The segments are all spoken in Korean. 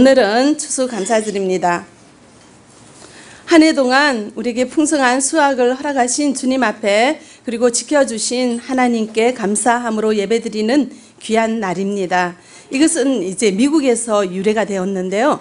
오늘은 추수 감사드립니다. 한 해 동안 우리에게 풍성한 수확을 허락하신 주님 앞에 그리고 지켜주신 하나님께 감사함으로 예배드리는 귀한 날입니다. 이것은 이제 미국에서 유래가 되었는데요.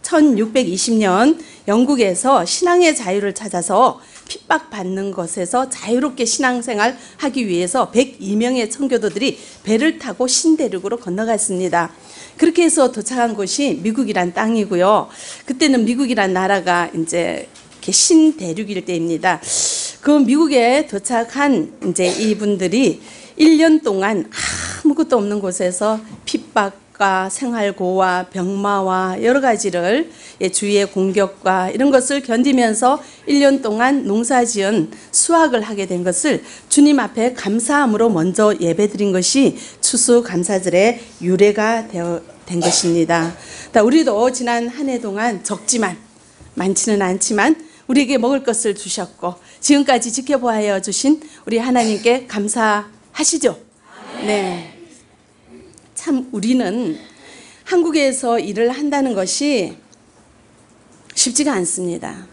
1620년 영국에서 신앙의 자유를 찾아서 핍박받는 것에서 자유롭게 신앙생활 하기 위해서 102명의 청교도들이 배를 타고 신대륙으로 건너갔습니다. 그렇게 해서 도착한 곳이 미국이란 땅이고요. 그때는 미국이란 나라가 이제 신대륙일 때입니다. 그 미국에 도착한 이제 이분들이 1년 동안 아무것도 없는 곳에서 핍박과 생활고와 병마와 여러 가지를 주위의 공격과 이런 것을 견디면서 1년 동안 농사지은 수확을 하게 된 것을 주님 앞에 감사함으로 먼저 예배드린 것이 추수 감사절의 유래가 된 것입니다. 우리도 지난 한 해 동안 적지만 많지는 않지만 우리에게 먹을 것을 주셨고 지금까지 지켜보아 주신 우리 하나님께 감사하시죠. 네. 참 우리는 한국에서 일을 한다는 것이 쉽지가 않습니다.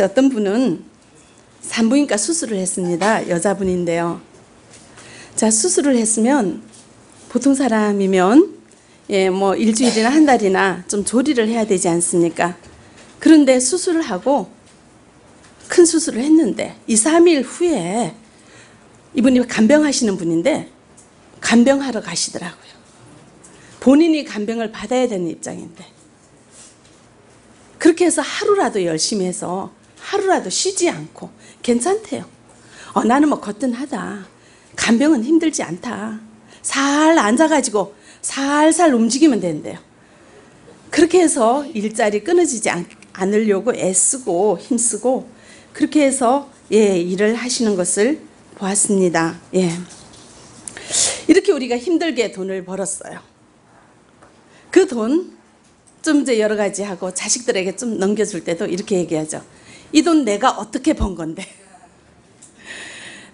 어떤 분은 산부인과 수술을 했습니다. 여자분인데요. 수술을 했으면 보통 사람이면 일주일이나 한 달이나 좀 조리를 해야 되지 않습니까? 그런데 수술을 하고 큰 수술을 했는데 2, 3일 후에 이분이 간병하시는 분인데 간병하러 가시더라고요. 본인이 간병을 받아야 되는 입장인데 그렇게 해서 하루라도 열심히 해서 하루라도 쉬지 않고 괜찮대요. 나는 거뜬하다. 간병은 힘들지 않다. 살 앉아가지고 살살 움직이면 된대요. 그렇게 해서 일자리 끊어지지 않으려고 애쓰고 힘쓰고 그렇게 해서 일을 하시는 것을 보았습니다. 이렇게 우리가 힘들게 돈을 벌었어요. 그 돈 좀 이제 여러 가지 하고 자식들에게 좀 넘겨줄 때도 이렇게 얘기하죠. 이 돈 내가 어떻게 번 건데?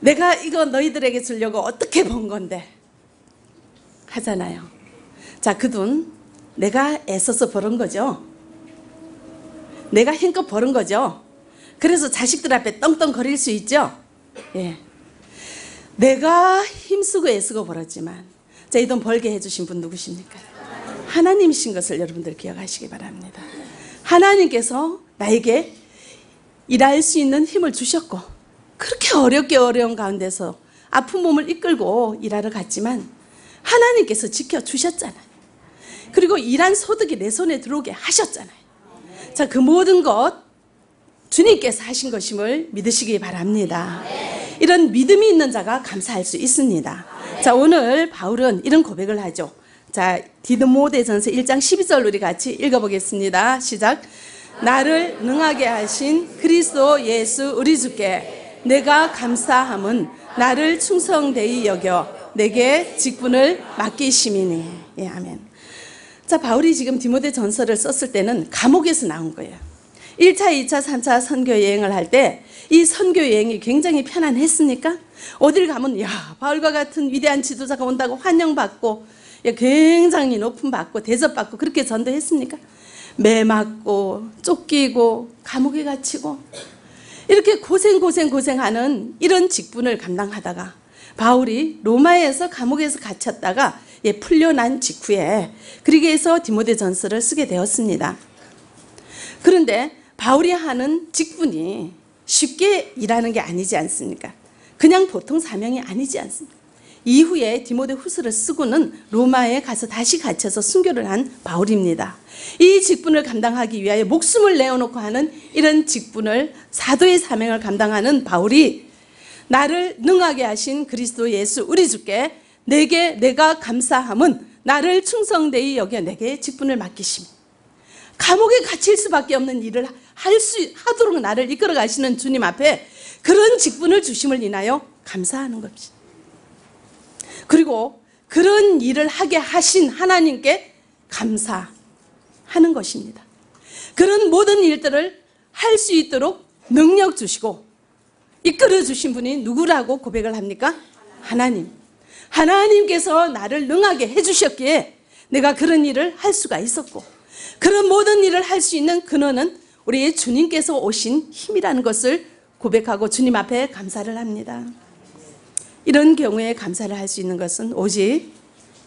내가 이거 너희들에게 주려고 어떻게 번 건데? 하잖아요. 그 돈 내가 애써서 벌은 거죠. 내가 힘껏 벌은 거죠. 그래서 자식들 앞에 떵떵거릴 수 있죠. 내가 힘쓰고 애쓰고 벌었지만 이 돈 벌게 해주신 분 누구십니까? 하나님이신 것을 여러분들 기억하시기 바랍니다. 하나님께서 나에게 일할 수 있는 힘을 주셨고 그렇게 어려운 가운데서 아픈 몸을 이끌고 일하러 갔지만 하나님께서 지켜주셨잖아요. 그리고 일한 소득이 내 손에 들어오게 하셨잖아요. 그 모든 것 주님께서 하신 것임을 믿으시기 바랍니다. 이런 믿음이 있는 자가 감사할 수 있습니다. 오늘 바울은 이런 고백을 하죠. 디모데전서 1장 12절 우리 같이 읽어보겠습니다. 시작. 나를 능하게 하신 그리스도 예수 우리 주께 내가 감사함은 나를 충성되이 여겨 내게 직분을 맡기심이니. 아멘. 바울이 지금 디모데전서를 썼을 때는 감옥에서 나온 거예요. 1차, 2차, 3차 선교 여행을 할 때 이 선교 여행이 굉장히 편안했습니까? 어딜 가면 바울과 같은 위대한 지도자가 온다고 환영받고 굉장히 높음 받고 대접받고 그렇게 전도했습니까? 매 맞고 쫓기고 감옥에 갇히고 이렇게 고생하는 이런 직분을 감당하다가 바울이 로마에서 감옥에서 갇혔다가 풀려난 직후에 그렇게 해서 디모데전서를 쓰게 되었습니다. 그런데 바울이 하는 직분이 쉽게 일하는 게 아니지 않습니까? 그냥 보통 사명이 아니지 않습니까? 이후에 디모데 후서를 쓰고는 로마에 가서 다시 갇혀서 순교를 한 바울입니다. 이 직분을 감당하기 위하여 목숨을 내어놓고 하는 이런 직분을 사도의 사명을 감당하는 바울이 나를 능하게 하신 그리스도 예수 우리 주께 내가 감사함은 나를 충성되이 여겨 내게 직분을 맡기심. 감옥에 갇힐 수밖에 없는 일을 하도록 나를 이끌어 가시는 주님 앞에 그런 직분을 주심을 인하여 감사하는 것입니다. 그리고 그런 일을 하게 하신 하나님께 감사하는 것입니다. 그런 모든 일들을 할 수 있도록 능력 주시고 이끌어 주신 분이 누구라고 고백을 합니까? 하나님. 하나님께서 나를 능하게 해주셨기에 내가 그런 일을 할 수가 있었고, 그런 모든 일을 할 수 있는 근원은 우리 주님께서 오신 힘이라는 것을 고백하고 주님 앞에 감사를 합니다. 이런 경우에 감사를 할 수 있는 것은 오직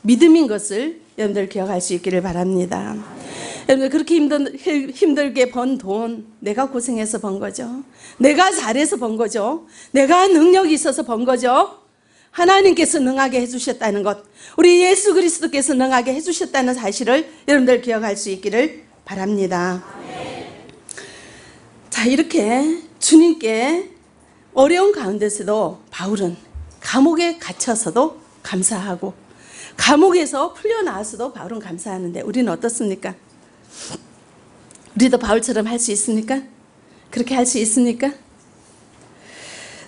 믿음인 것을 여러분들 기억할 수 있기를 바랍니다. 여러분들 그렇게 힘들게 번 돈, 내가 고생해서 번 거죠. 내가 잘해서 번 거죠. 내가 능력이 있어서 번 거죠. 하나님께서 능하게 해주셨다는 것, 우리 예수 그리스도께서 능하게 해주셨다는 사실을 여러분들 기억할 수 있기를 바랍니다. 자, 이렇게 주님께 어려운 가운데서도 바울은 감옥에 갇혀서도 감사하고, 감옥에서 풀려나와서도 바울은 감사하는데, 우리는 어떻습니까? 우리도 바울처럼 할 수 있습니까? 그렇게 할 수 있습니까?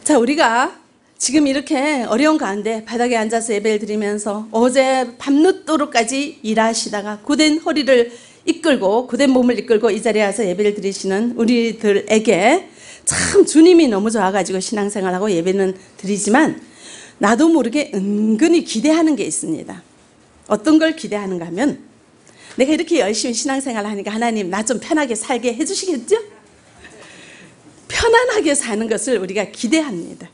자, 우리가 지금 이렇게 어려운 가운데 바닥에 앉아서 예배를 드리면서, 어제 밤늦도록까지 일하시다가 고된 허리를 이끌고 고된 몸을 이끌고 이 자리에 와서 예배를 드리시는 우리들에게, 참 주님이 너무 좋아가지고 신앙생활하고 예배는 드리지만 나도 모르게 은근히 기대하는 게 있습니다. 어떤 걸 기대하는가 하면, 내가 이렇게 열심히 신앙생활을 하니까 하나님 나 좀 편하게 살게 해주시겠죠? 편안하게 사는 것을 우리가 기대합니다.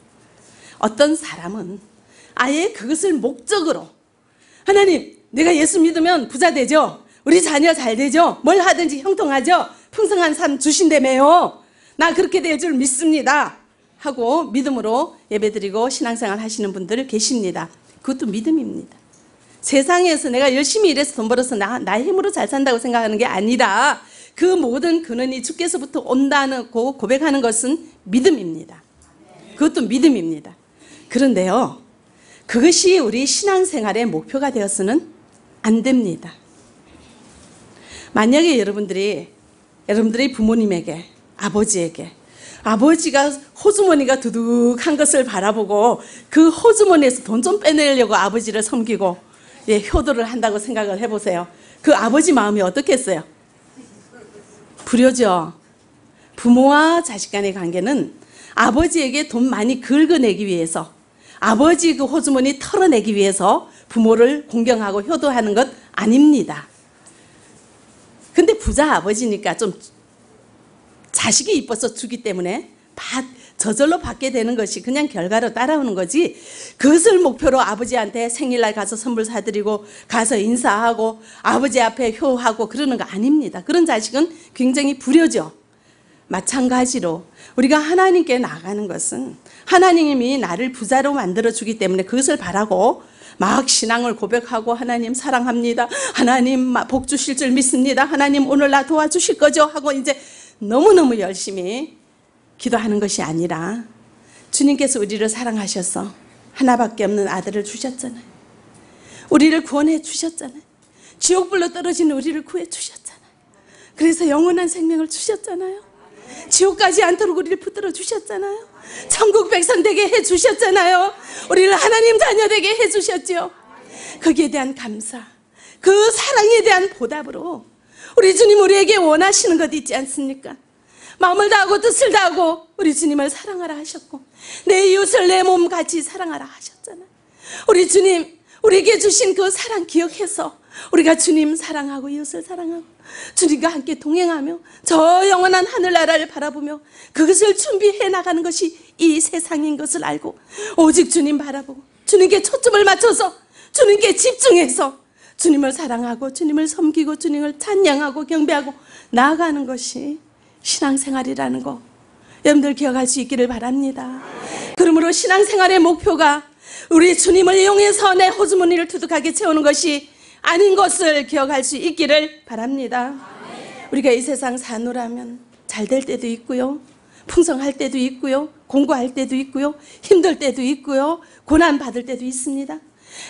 어떤 사람은 아예 그것을 목적으로, 하나님 내가 예수 믿으면 부자 되죠? 우리 자녀 잘 되죠? 뭘 하든지 형통하죠? 풍성한 삶 주신다며요? 나 그렇게 될 줄 믿습니다 하고 믿음으로 예배드리고 신앙생활 하시는 분들 계십니다. 그것도 믿음입니다. 세상에서 내가 열심히 일해서 돈 벌어서 나의 힘으로 잘 산다고 생각하는 게 아니라, 그 모든 근원이 주께서부터 온다는 고백하는 것은 믿음입니다. 그것도 믿음입니다. 그런데요, 그것이 우리 신앙생활의 목표가 되어서는 안 됩니다. 만약에 여러분들이 부모님에게, 아버지에게, 아버지가 호주머니가 두둑한 것을 바라보고 그 호주머니에서 돈 좀 빼내려고 아버지를 섬기고, 예, 효도를 한다고 생각을 해보세요. 그 아버지 마음이 어떻겠어요? 불효죠. 부모와 자식 간의 관계는 아버지에게 돈 많이 긁어내기 위해서, 아버지 그 호주머니 털어내기 위해서 부모를 공경하고 효도하는 것 아닙니다. 근데 부자 아버지니까 좀 자식이 이뻐서 주기 때문에 저절로 받게 되는 것이 그냥 결과로 따라오는 거지, 그것을 목표로 아버지한테 생일날 가서 선물 사드리고 가서 인사하고 아버지 앞에 효하고 그러는 거 아닙니다. 그런 자식은 굉장히 불효죠. 마찬가지로 우리가 하나님께 나아가는 것은, 하나님이 나를 부자로 만들어주기 때문에 그것을 바라고 막 신앙을 고백하고, 하나님 사랑합니다, 하나님 복 주실 줄 믿습니다, 하나님 오늘 나 도와주실 거죠 하고 이제 너무너무 열심히 기도하는 것이 아니라, 주님께서 우리를 사랑하셔서 하나밖에 없는 아들을 주셨잖아요. 우리를 구원해 주셨잖아요. 지옥불로 떨어진 우리를 구해 주셨잖아요. 그래서 영원한 생명을 주셨잖아요. 지옥 가지 않도록 우리를 붙들어 주셨잖아요. 천국 백성 되게 해 주셨잖아요. 우리를 하나님 자녀 되게 해 주셨죠. 거기에 대한 감사, 그 사랑에 대한 보답으로 우리 주님 우리에게 원하시는 것 있지 않습니까? 마음을 다하고 뜻을 다하고 우리 주님을 사랑하라 하셨고, 내 이웃을 내 몸같이 사랑하라 하셨잖아요. 우리 주님 우리에게 주신 그 사랑 기억해서 우리가 주님 사랑하고 이웃을 사랑하고 주님과 함께 동행하며 저 영원한 하늘나라를 바라보며 그것을 준비해 나가는 것이 이 세상인 것을 알고, 오직 주님 바라보고 주님께 초점을 맞춰서 주님께 집중해서 주님을 사랑하고 주님을 섬기고 주님을 찬양하고 경배하고 나아가는 것이 신앙생활이라는 거 여러분들 기억할 수 있기를 바랍니다. 그러므로 신앙생활의 목표가 우리 주님을 이용해서 내 호주머니를 두둑하게 채우는 것이 아닌 것을 기억할 수 있기를 바랍니다. 우리가 이 세상 사노라면 잘 될 때도 있고요, 풍성할 때도 있고요, 공고할 때도 있고요, 힘들 때도 있고요, 고난받을 때도 있습니다.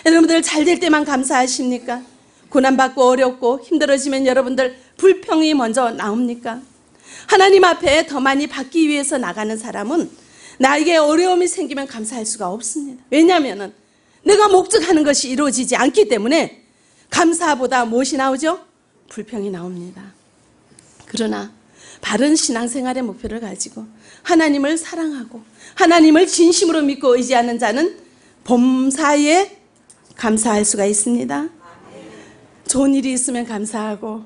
여러분들 잘 될 때만 감사하십니까? 고난받고 어렵고 힘들어지면 여러분들 불평이 먼저 나옵니까? 하나님 앞에 더 많이 받기 위해서 나가는 사람은 나에게 어려움이 생기면 감사할 수가 없습니다. 왜냐하면 내가 목적하는 것이 이루어지지 않기 때문에 감사보다 무엇이 나오죠? 불평이 나옵니다. 그러나 바른 신앙생활의 목표를 가지고 하나님을 사랑하고 하나님을 진심으로 믿고 의지하는 자는 범사에 감사할 수가 있습니다. 좋은 일이 있으면 감사하고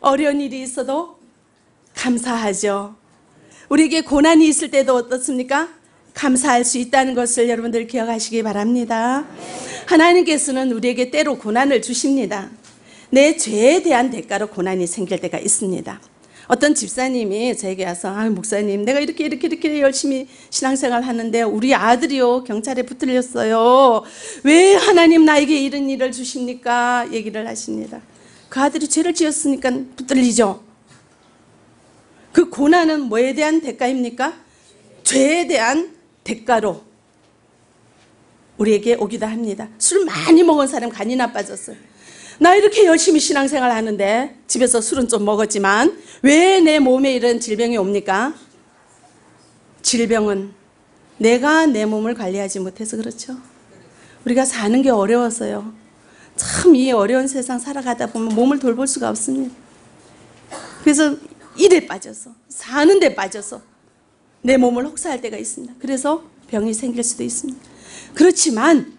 어려운 일이 있어도 감사하죠. 우리에게 고난이 있을 때도 어떻습니까? 감사할 수 있다는 것을 여러분들 기억하시기 바랍니다. 하나님께서는 우리에게 때로 고난을 주십니다. 내 죄에 대한 대가로 고난이 생길 때가 있습니다. 어떤 집사님이 저에게 와서 목사님, 내가 이렇게 열심히 신앙생활 하는데 우리 아들이요 경찰에 붙들렸어요. 왜 하나님 나에게 이런 일을 주십니까? 얘기를 하십니다. 그 아들이 죄를 지었으니까 붙들리죠. 그 고난은 뭐에 대한 대가입니까? 죄에 대한 대가로 우리에게 오기도 합니다. 술 많이 먹은 사람 간이 나빠졌어요. 나 이렇게 열심히 신앙생활 하는데, 집에서 술은 좀 먹었지만 왜 내 몸에 이런 질병이 옵니까? 질병은 내가 내 몸을 관리하지 못해서 그렇죠. 우리가 사는 게 어려워서요. 참 이 어려운 세상 살아가다 보면 몸을 돌볼 수가 없습니다. 그래서 일에 빠져서, 사는 데 빠져서 내 몸을 혹사할 때가 있습니다. 그래서 병이 생길 수도 있습니다. 그렇지만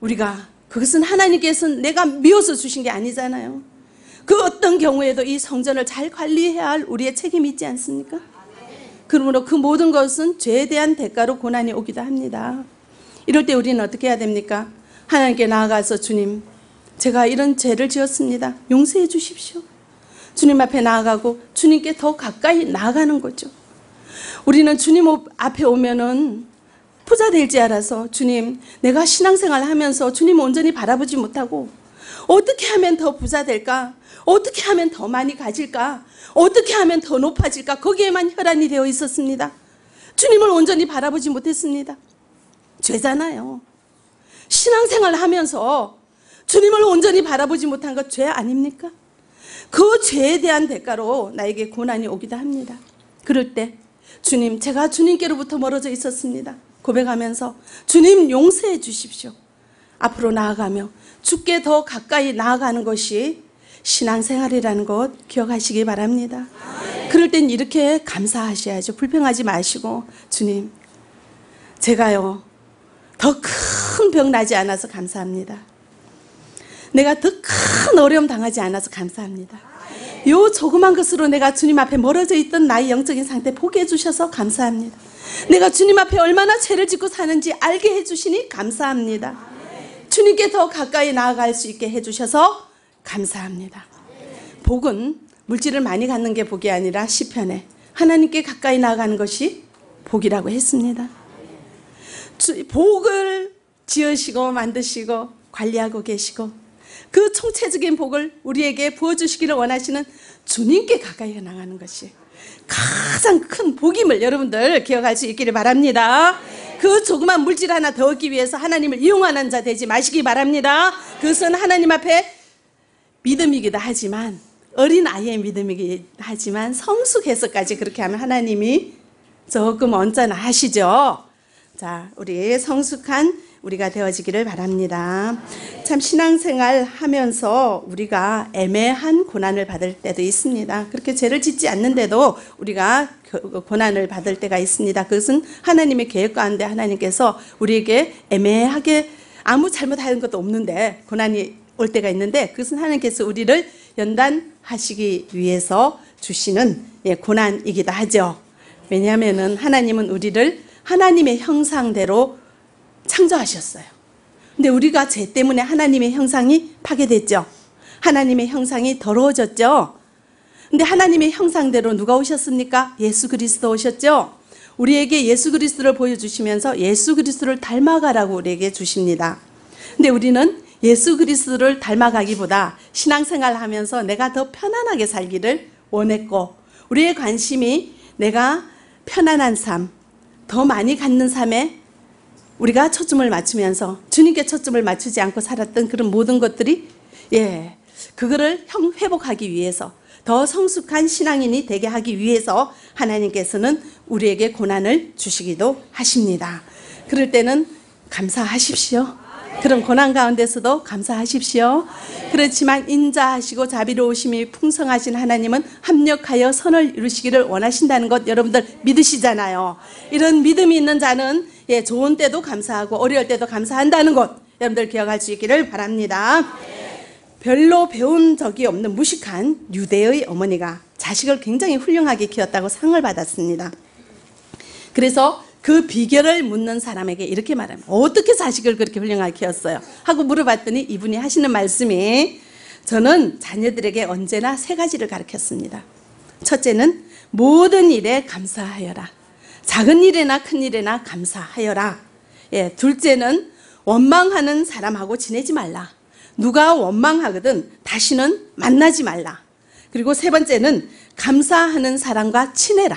우리가, 그것은 하나님께서는 내가 미워서 주신 게 아니잖아요. 그 어떤 경우에도 이 성전을 잘 관리해야 할 우리의 책임이 있지 않습니까? 그러므로 그 모든 것은 죄에 대한 대가로 고난이 오기도 합니다. 이럴 때 우리는 어떻게 해야 됩니까? 하나님께 나아가서, 주님, 제가 이런 죄를 지었습니다. 용서해 주십시오. 주님 앞에 나아가고 주님께 더 가까이 나아가는 거죠. 우리는 주님 앞에 오면은 부자 될지 알아서, 주님, 내가 신앙생활 하면서 주님 온전히 바라보지 못하고 어떻게 하면 더 부자 될까? 어떻게 하면 더 많이 가질까? 어떻게 하면 더 높아질까? 거기에만 혈안이 되어 있었습니다. 주님을 온전히 바라보지 못했습니다. 죄잖아요. 신앙생활 하면서 주님을 온전히 바라보지 못한 것 죄 아닙니까? 그 죄에 대한 대가로 나에게 고난이 오기도 합니다. 그럴 때, 주님, 제가 주님께로부터 멀어져 있었습니다. 고백하면서, 주님, 용서해 주십시오. 앞으로 나아가며 주께 더 가까이 나아가는 것이 신앙생활이라는 것 기억하시기 바랍니다. 그럴 땐 이렇게 감사하셔야죠. 불평하지 마시고, 주님, 제가요 더 큰 병 나지 않아서 감사합니다. 내가 더 큰 어려움 당하지 않아서 감사합니다. 요 조그만 것으로 내가 주님 앞에 멀어져 있던 나의 영적인 상태 보게 해주셔서 감사합니다. 내가 주님 앞에 얼마나 죄를 짓고 사는지 알게 해주시니 감사합니다. 주님께 더 가까이 나아갈 수 있게 해주셔서 감사합니다. 복은 물질을 많이 갖는 게 복이 아니라 시편에 하나님께 가까이 나아가는 것이 복이라고 했습니다. 복을 지으시고 만드시고 관리하고 계시고 그 총체적인 복을 우리에게 부어주시기를 원하시는 주님께 가까이 나가는 것이 가장 큰 복임을 여러분들 기억할 수 있기를 바랍니다. 그 조그만 물질 하나 더 얻기 위해서 하나님을 이용하는 자 되지 마시기 바랍니다. 그것은 하나님 앞에 믿음이기도 하지만, 어린아이의 믿음이기도 하지만 성숙해서까지 그렇게 하면 하나님이 조금 언짢아하시죠. 자, 우리 성숙한 우리가 되어지기를 바랍니다. 참 신앙생활 하면서 우리가 애매한 고난을 받을 때도 있습니다. 그렇게 죄를 짓지 않는데도 우리가 고난을 받을 때가 있습니다. 그것은 하나님의 계획 가운데 하나님께서 우리에게 애매하게, 아무 잘못하는 것도 없는데 고난이 올 때가 있는데, 그것은 하나님께서 우리를 연단하시기 위해서 주시는 고난이기도 하죠. 왜냐하면 하나님은 우리를 하나님의 형상대로 창조하셨어요. 근데 우리가 죄 때문에 하나님의 형상이 파괴됐죠. 하나님의 형상이 더러워졌죠. 근데 하나님의 형상대로 누가 오셨습니까? 예수 그리스도 오셨죠. 우리에게 예수 그리스도를 보여주시면서 예수 그리스도를 닮아가라고 우리에게 주십니다. 근데 우리는 예수 그리스도를 닮아가기보다 신앙생활 하면서 내가 더 편안하게 살기를 원했고, 우리의 관심이 내가 편안한 삶, 더 많이 갖는 삶에 우리가 초점을 맞추면서 주님께 초점을 맞추지 않고 살았던 그런 모든 것들이, 그거를 회복하기 위해서, 더 성숙한 신앙인이 되게 하기 위해서 하나님께서는 우리에게 고난을 주시기도 하십니다. 그럴 때는 감사하십시오. 그런 고난 가운데서도 감사하십시오. 그렇지만 인자하시고 자비로우심이 풍성하신 하나님은 합력하여 선을 이루시기를 원하신다는 것 여러분들 믿으시잖아요. 이런 믿음이 있는 자는 좋은 때도 감사하고 어려울 때도 감사한다는 것 여러분들 기억할 수 있기를 바랍니다. 별로 배운 적이 없는 무식한 유대의 어머니가 자식을 굉장히 훌륭하게 키웠다고 상을 받았습니다. 그래서 그 비결을 묻는 사람에게 이렇게 말합니다. 어떻게 자식을 그렇게 훌륭하게 키웠어요? 하고 물어봤더니 이분이 하시는 말씀이, 저는 자녀들에게 언제나 세 가지를 가르쳤습니다. 첫째는 모든 일에 감사하여라. 작은 일이나 큰 일이나 감사하여라. 예, 둘째는 원망하는 사람하고 지내지 말라. 누가 원망하거든 다시는 만나지 말라. 그리고 세 번째는 감사하는 사람과 친해라.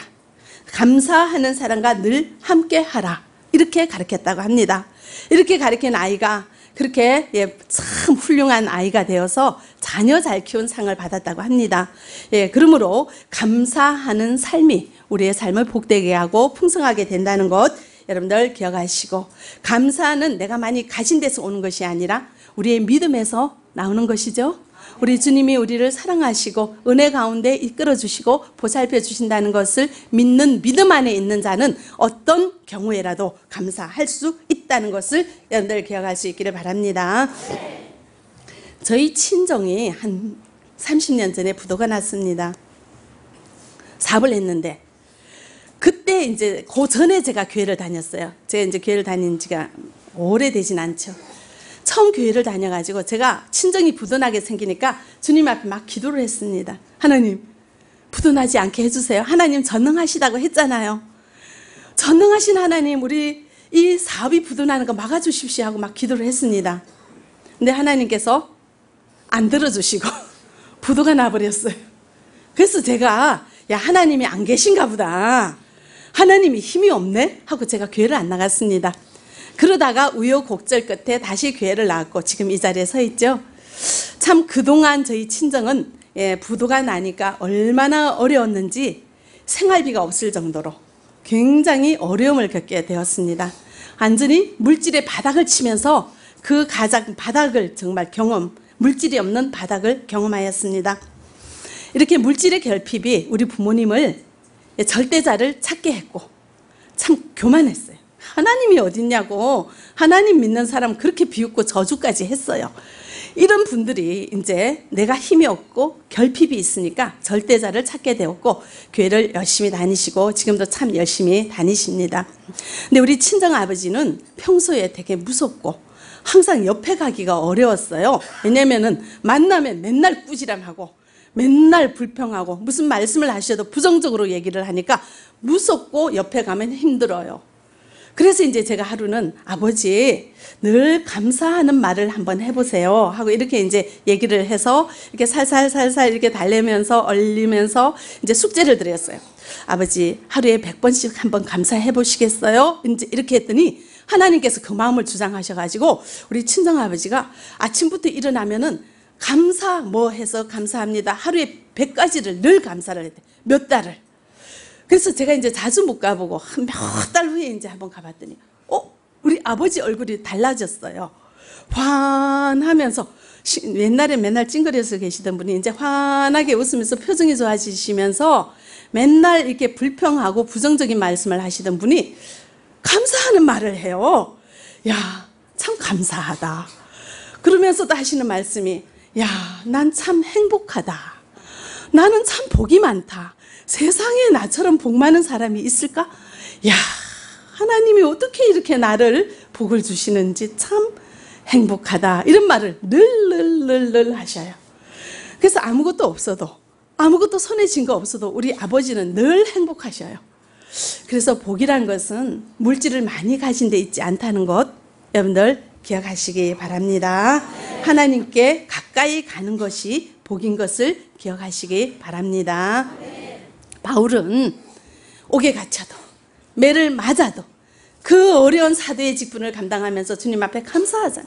감사하는 사람과 늘 함께하라. 이렇게 가르쳤다고 합니다. 이렇게 가르친 아이가 그렇게 참 훌륭한 아이가 되어서 자녀 잘 키운 상을 받았다고 합니다. 예, 그러므로 감사하는 삶이 우리의 삶을 복되게 하고 풍성하게 된다는 것 여러분들 기억하시고, 감사는 내가 많이 가진 데서 오는 것이 아니라 우리의 믿음에서 나오는 것이죠. 우리 주님이 우리를 사랑하시고 은혜 가운데 이끌어주시고 보살펴 주신다는 것을 믿는 믿음 안에 있는 자는 어떤 경우에라도 감사할 수 있다는 것을 여러분들 기억할 수 있기를 바랍니다. 저희 친정이 한 30년 전에 부도가 났습니다. 사업을 했는데, 그때 이제 그 전에 제가 교회를 다녔어요. 제가 이제 교회를 다닌 지가 오래되진 않죠. 처음 교회를 다녀가지고 제가 친정이 부도나게 생기니까 주님 앞에 막 기도를 했습니다. 하나님, 부도나지 않게 해주세요. 하나님 전능하시다고 했잖아요. 전능하신 하나님, 우리 이 사업이 부도나는 거 막아주십시오 하고 막 기도를 했습니다. 근데 하나님께서 안 들어주시고 부도가 나버렸어요. 그래서 제가, 야, 하나님이 안 계신가 보다. 하나님이 힘이 없네 하고 제가 교회를 안 나갔습니다. 그러다가 우여곡절 끝에 다시 교회를 나왔고 지금 이 자리에 서 있죠. 참 그동안 저희 친정은, 예, 부도가 나니까 얼마나 어려웠는지 생활비가 없을 정도로 굉장히 어려움을 겪게 되었습니다. 완전히 물질의 바닥을 치면서 그 가장 바닥을 정말 물질이 없는 바닥을 경험하였습니다. 이렇게 물질의 결핍이 우리 부모님을 절대자를 찾게 했고 참 교만했어요. 하나님이 어딨냐고, 하나님 믿는 사람 그렇게 비웃고 저주까지 했어요. 이런 분들이 이제 내가 힘이 없고 결핍이 있으니까 절대자를 찾게 되었고 교회를 열심히 다니시고 지금도 참 열심히 다니십니다. 근데 우리 친정아버지는 평소에 되게 무섭고 항상 옆에 가기가 어려웠어요. 왜냐면은 만나면 맨날 꾸지람하고 맨날 불평하고 무슨 말씀을 하셔도 부정적으로 얘기를 하니까 무섭고 옆에 가면 힘들어요. 그래서 이제 제가 하루는, 아버지 늘 감사하는 말을 한번 해보세요 하고 이렇게 이제 얘기를 해서 이렇게 살살살살 이렇게 달래면서 얼리면서 이제 숙제를 드렸어요. 아버지 하루에 100번씩 한번 감사해 보시겠어요? 이제 이렇게 했더니 하나님께서 그 마음을 주장하셔가지고 우리 친정아버지가 아침부터 일어나면은 감사 뭐 해서 감사합니다. 하루에 100가지를 늘 감사를 했대. 몇 달을. 그래서 제가 이제 자주 못 가보고 한 몇 달 후에 이제 한번 가봤더니, 우리 아버지 얼굴이 달라졌어요. 환 하면서, 옛날에 맨날 찡그려서 계시던 분이 이제 환하게 웃으면서 표정이 좋아지시면서 맨날 이렇게 불평하고 부정적인 말씀을 하시던 분이 감사하는 말을 해요. 야, 참 감사하다. 그러면서도 하시는 말씀이, 야, 난 참 행복하다. 나는 참 복이 많다. 세상에 나처럼 복 많은 사람이 있을까? 야, 하나님이 어떻게 이렇게 나를 복을 주시는지 참 행복하다. 이런 말을 늘 하셔요. 그래서 아무것도 없어도, 아무것도 손에 쥔 거 없어도 우리 아버지는 늘 행복하셔요. 그래서 복이란 것은 물질을 많이 가진 데 있지 않다는 것 여러분들 기억하시기 바랍니다. 하나님께 가까이 가는 것이 복인 것을 기억하시기 바랍니다. 바울은 옥에 갇혀도 매를 맞아도 그 어려운 사도의 직분을 감당하면서 주님 앞에 감사하자.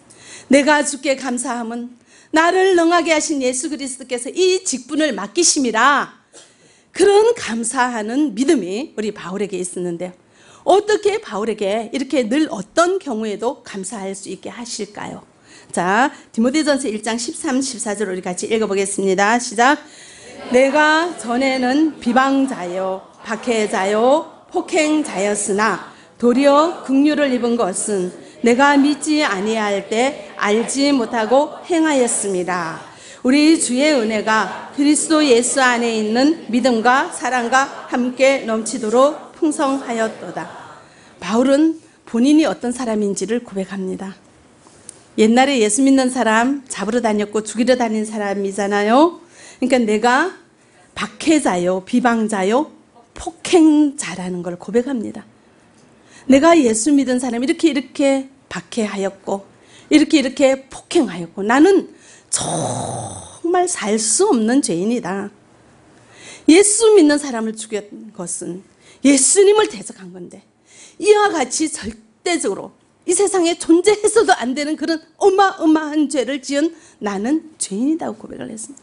내가 주께 감사함은 나를 능하게 하신 예수 그리스도께서 이 직분을 맡기심이라. 그런 감사하는 믿음이 우리 바울에게 있었는데요. 어떻게 바울에게 이렇게 늘 어떤 경우에도 감사할 수 있게 하실까요? 자, 디모데전서 1장 13, 14절 우리 같이 읽어보겠습니다. 시작. 내가 전에는 비방자요 박해자요 폭행자였으나 도리어 긍휼을 입은 것은 내가 믿지 아니할 때 알지 못하고 행하였습니다. 우리 주의 은혜가 그리스도 예수 안에 있는 믿음과 사랑과 함께 넘치도록 풍성하였도다. 바울은 본인이 어떤 사람인지를 고백합니다. 옛날에 예수 믿는 사람 잡으러 다녔고 죽이러 다닌 사람이잖아요. 그러니까 내가 박해자요, 비방자요, 폭행자라는 걸 고백합니다. 내가 예수 믿은 사람 이렇게 박해하였고 이렇게 폭행하였고 나는 정말 살 수 없는 죄인이다. 예수 믿는 사람을 죽인 것은 예수님을 대적한 건데 이와 같이 절대적으로 이 세상에 존재해서도 안 되는 그런 어마어마한 죄를 지은 나는 죄인이라고 고백을 했습니다.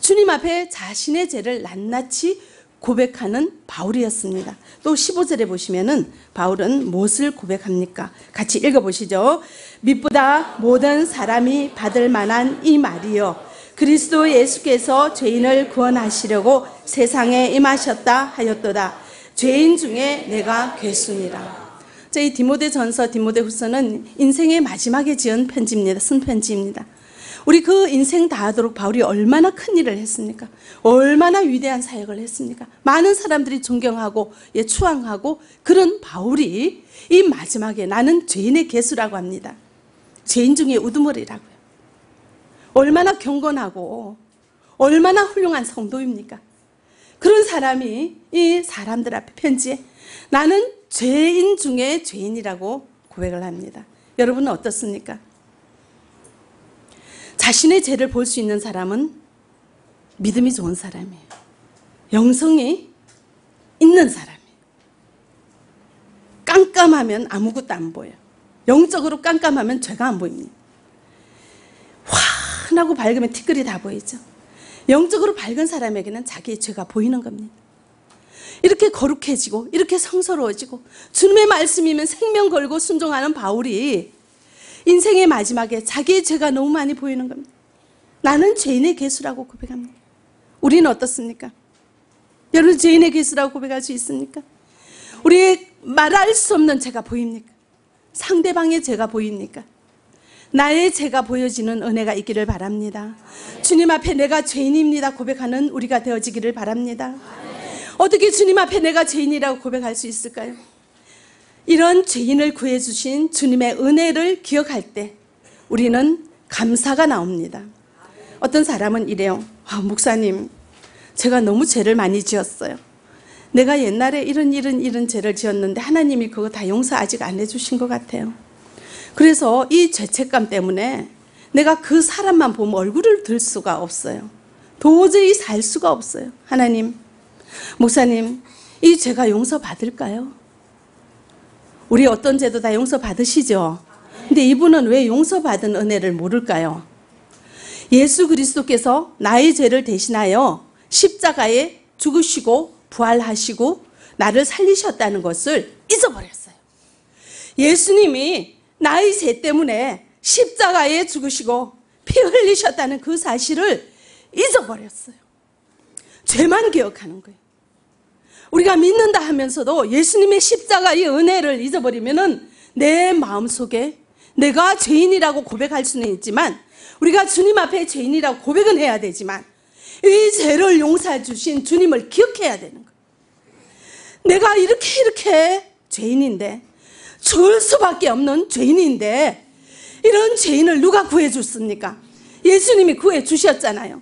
주님 앞에 자신의 죄를 낱낱이 고백하는 바울이었습니다. 또 15절에 보시면은 바울은 무엇을 고백합니까? 같이 읽어보시죠. 믿보다 모든 사람이 받을 만한 이 말이요 그리스도 예수께서 죄인을 구원하시려고 세상에 임하셨다 하였도다. 죄인 중에 내가 괴수니라. 저희 디모데전서, 디모데후서는 인생의 마지막에 지은 편지입니다. 쓴 편지입니다. 우리 그 인생 다하도록 바울이 얼마나 큰 일을 했습니까? 얼마나 위대한 사역을 했습니까? 많은 사람들이 존경하고 추앙하고 그런 바울이 이 마지막에 나는 죄인의 괴수라고 합니다. 죄인 중에 우두머리라고요. 얼마나 경건하고 얼마나 훌륭한 성도입니까? 그런 사람이 이 사람들 앞에 편지에 나는 죄인 중에 죄인이라고 고백을 합니다. 여러분은 어떻습니까? 자신의 죄를 볼 수 있는 사람은 믿음이 좋은 사람이에요. 영성이 있는 사람이에요. 깜깜하면 아무것도 안 보여요. 영적으로 깜깜하면 죄가 안 보입니다. 환하고 밝으면 티끌이 다 보이죠. 영적으로 밝은 사람에게는 자기의 죄가 보이는 겁니다. 이렇게 거룩해지고 이렇게 성스러워지고 주님의 말씀이면 생명 걸고 순종하는 바울이 인생의 마지막에 자기의 죄가 너무 많이 보이는 겁니다. 나는 죄인의 괴수라고 고백합니다. 우리는 어떻습니까? 여러분 죄인의 괴수라고 고백할 수 있습니까? 우리의 말할 수 없는 죄가 보입니까? 상대방의 죄가 보입니까? 나의 죄가 보여지는 은혜가 있기를 바랍니다. 주님 앞에 내가 죄인입니다 고백하는 우리가 되어지기를 바랍니다. 어떻게 주님 앞에 내가 죄인이라고 고백할 수 있을까요? 이런 죄인을 구해주신 주님의 은혜를 기억할 때 우리는 감사가 나옵니다. 어떤 사람은 이래요. 아, 목사님, 제가 너무 죄를 많이 지었어요. 내가 옛날에 이런 죄를 지었는데 하나님이 그거 다 용서 아직 안 해주신 것 같아요. 그래서 이 죄책감 때문에 내가 그 사람만 보면 얼굴을 들 수가 없어요. 도저히 살 수가 없어요. 하나님, 목사님, 이 죄가 용서받을까요? 우리 어떤 죄도 다 용서받으시죠? 근데 이분은 왜 용서받은 은혜를 모를까요? 예수 그리스도께서 나의 죄를 대신하여 십자가에 죽으시고 부활하시고 나를 살리셨다는 것을 잊어버렸어요. 예수님이 나의 죄 때문에 십자가에 죽으시고 피 흘리셨다는 그 사실을 잊어버렸어요. 죄만 기억하는 거예요. 우리가 믿는다 하면서도 예수님의 십자가의 은혜를 잊어버리면은 내 마음속에 내가 죄인이라고 고백할 수는 있지만 우리가 주님 앞에 죄인이라고 고백은 해야 되지만 이 죄를 용서해 주신 주님을 기억해야 되는 거예요. 내가 이렇게 죄인인데 죽을 수밖에 없는 죄인인데 이런 죄인을 누가 구해줬습니까? 예수님이 구해주셨잖아요.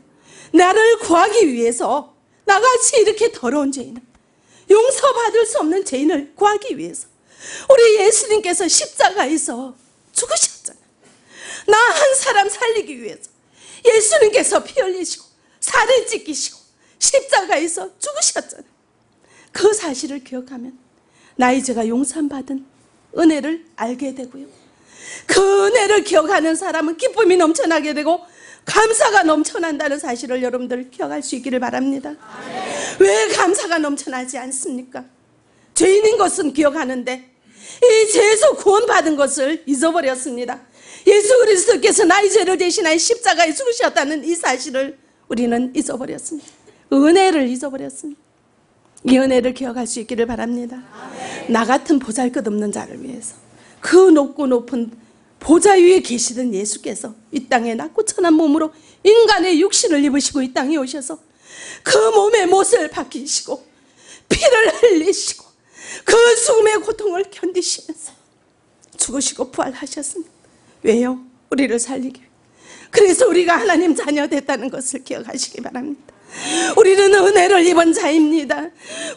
나를 구하기 위해서 나같이 이렇게 더러운 죄인을 용서받을 수 없는 죄인을 구하기 위해서 우리 예수님께서 십자가에서 죽으셨잖아요. 나 한 사람 살리기 위해서 예수님께서 피 흘리시고 살을 찢기시고 십자가에서 죽으셨잖아요. 그 사실을 기억하면 나의 죄가 용서받은 은혜를 알게 되고요. 그 은혜를 기억하는 사람은 기쁨이 넘쳐나게 되고 감사가 넘쳐난다는 사실을 여러분들 기억할 수 있기를 바랍니다. 왜 감사가 넘쳐나지 않습니까? 죄인인 것은 기억하는데 이 죄에서 구원받은 것을 잊어버렸습니다. 예수 그리스도께서 나의 죄를 대신하여 십자가에 죽으셨다는 이 사실을 우리는 잊어버렸습니다. 은혜를 잊어버렸습니다. 이 은혜를 기억할 수 있기를 바랍니다. 나 같은 보잘것없는 자를 위해서 그 높고 높은 보좌 위에 계시던 예수께서 이 땅에 낮고 천한 몸으로 인간의 육신을 입으시고 이 땅에 오셔서 그 몸의 못을 박히시고 피를 흘리시고 그 죽음의 고통을 견디시면서 죽으시고 부활하셨습니다. 왜요? 우리를 살리기 위해. 그래서 우리가 하나님 자녀 됐다는 것을 기억하시기 바랍니다. 우리는 은혜를 입은 자입니다.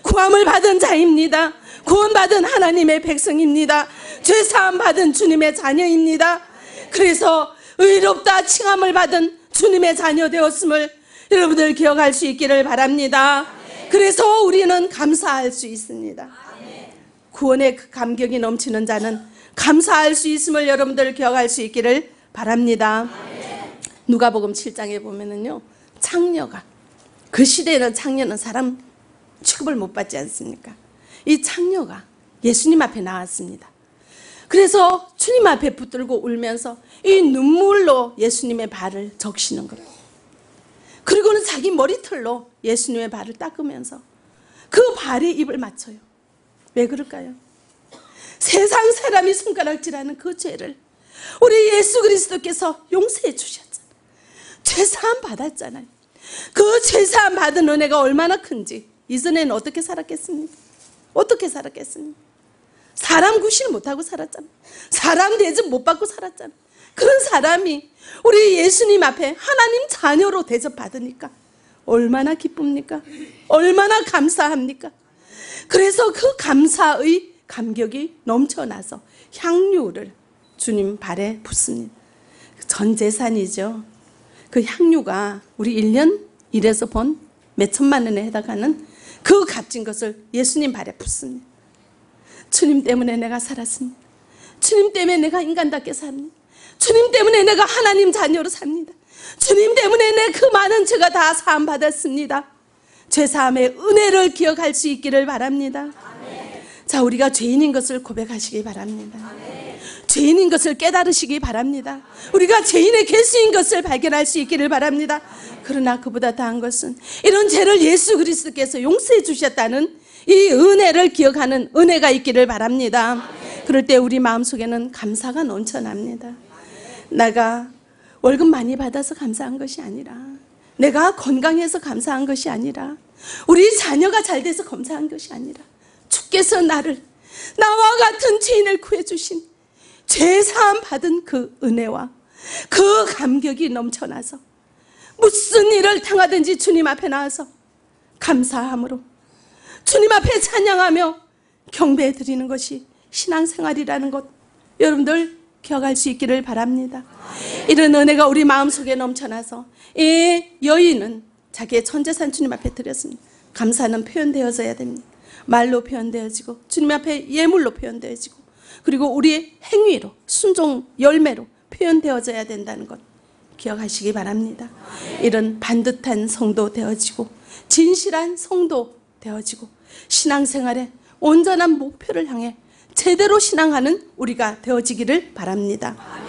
구함을 받은 자입니다. 구원받은 하나님의 백성입니다. 죄사함 받은 주님의 자녀입니다. 그래서 의롭다 칭함을 받은 주님의 자녀 되었음을 여러분들 기억할 수 있기를 바랍니다. 그래서 우리는 감사할 수 있습니다. 구원의 감격이 넘치는 자는 감사할 수 있음을 여러분들 기억할 수 있기를 바랍니다. 누가복음 7장에 보면은요, 창녀가, 그 시대에는 창녀는 사람 취급을 못 받지 않습니까? 이 창녀가 예수님 앞에 나왔습니다. 그래서 주님 앞에 붙들고 울면서 이 눈물로 예수님의 발을 적시는 겁니다. 그리고는 자기 머리털로 예수님의 발을 닦으면서 그 발에 입을 맞춰요. 왜 그럴까요? 세상 사람이 손가락질하는 그 죄를 우리 예수 그리스도께서 용서해 주셨잖아요. 죄사함 받았잖아요. 그 죄사함 받은 은혜가 얼마나 큰지. 이전에는 어떻게 살았겠습니까? 어떻게 살았겠습니까? 사람 구실 못하고 살았잖아요. 사람 대접 못 받고 살았잖아요. 그런 사람이 우리 예수님 앞에 하나님 자녀로 대접받으니까 얼마나 기쁩니까? 얼마나 감사합니까? 그래서 그 감사의 감격이 넘쳐나서 향유를 주님 발에 붓습니다. 전 재산이죠. 그 향유가 우리 1년 일해서 번 몇 천만 원에 해당하는 그 값진 것을 예수님 발에 붓습니다. 주님 때문에 내가 살았습니다. 주님 때문에 내가 인간답게 삽니다. 주님 때문에 내가 하나님 자녀로 삽니다. 주님 때문에 내 그 많은 죄가 다 사함 받았습니다. 죄사함의 은혜를 기억할 수 있기를 바랍니다. 자, 우리가 죄인인 것을 고백하시기 바랍니다. 죄인인 것을 깨달으시기 바랍니다. 우리가 죄인의 개수인 것을 발견할 수 있기를 바랍니다. 그러나 그보다 더한 것은 이런 죄를 예수 그리스도께서 용서해 주셨다는 이 은혜를 기억하는 은혜가 있기를 바랍니다. 그럴 때 우리 마음속에는 감사가 넘쳐납니다. 내가 월급 많이 받아서 감사한 것이 아니라, 내가 건강해서 감사한 것이 아니라, 우리 자녀가 잘 돼서 감사한 것이 아니라, 주께서 나를, 나와 같은 죄인을 구해주신 죄사함 받은 그 은혜와 그 감격이 넘쳐나서 무슨 일을 당하든지 주님 앞에 나와서 감사함으로 주님 앞에 찬양하며 경배해 드리는 것이 신앙생활이라는 것, 여러분들 기억할 수 있기를 바랍니다. 이런 은혜가 우리 마음속에 넘쳐나서 이 여인은 자기의 전재산 주님 앞에 드렸습니다. 감사는 표현되어져야 됩니다. 말로 표현되어지고 주님 앞에 예물로 표현되어지고 그리고 우리의 행위로, 순종 열매로 표현되어져야 된다는 것 기억하시기 바랍니다. 이런 반듯한 성도 되어지고 진실한 성도 되어지고 신앙생활에 온전한 목표를 향해 제대로 신앙하는 우리가 되어지기를 바랍니다.